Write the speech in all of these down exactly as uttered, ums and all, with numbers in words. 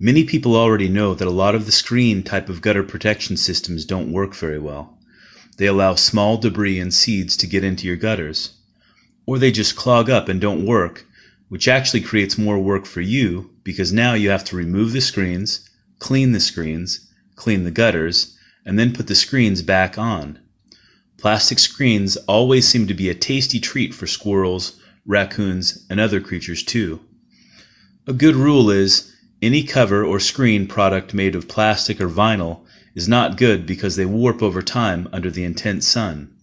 Many people already know that a lot of the screen type of gutter protection systems don't work very well. They allow small debris and seeds to get into your gutters, or they just clog up and don't work, which actually creates more work for you because now you have to remove the screens, clean the screens, clean the gutters, and then put the screens back on. Plastic screens always seem to be a tasty treat for squirrels, raccoons, and other creatures too. A good rule is, any cover or screen product made of plastic or vinyl is not good because they warp over time under the intense sun.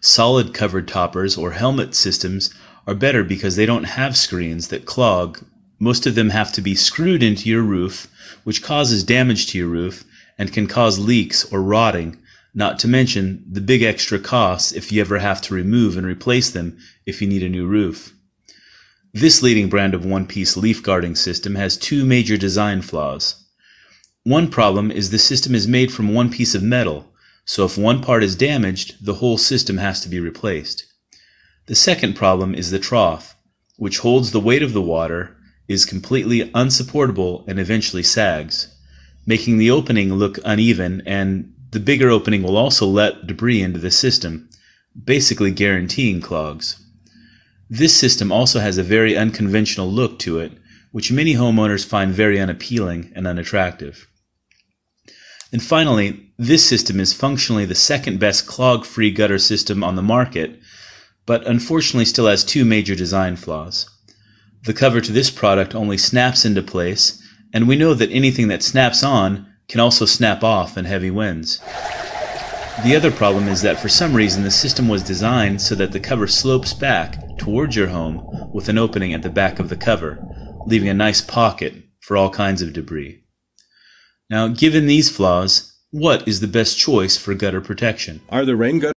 Solid covered toppers or helmet systems are better because they don't have screens that clog. Most of them have to be screwed into your roof, which causes damage to your roof and can cause leaks or rotting, not to mention the big extra costs if you ever have to remove and replace them if you need a new roof. This leading brand of one-piece leaf guarding system has two major design flaws. One problem is the system is made from one piece of metal, so if one part is damaged, the whole system has to be replaced. The second problem is the trough, which holds the weight of the water, is completely unsupportable and eventually sags, making the opening look uneven, and the bigger opening will also let debris into the system, basically guaranteeing clogs. This system also has a very unconventional look to it, which many homeowners find very unappealing and unattractive. And finally, this system is functionally the second best clog-free gutter system on the market, but unfortunately still has two major design flaws. The cover to this product only snaps into place, and we know that anything that snaps on can also snap off in heavy winds. The other problem is that for some reason the system was designed so that the cover slopes back towards your home with an opening at the back of the cover, leaving a nice pocket for all kinds of debris. Now, given these flaws, what is the best choice for gutter protection? Are the rain gutters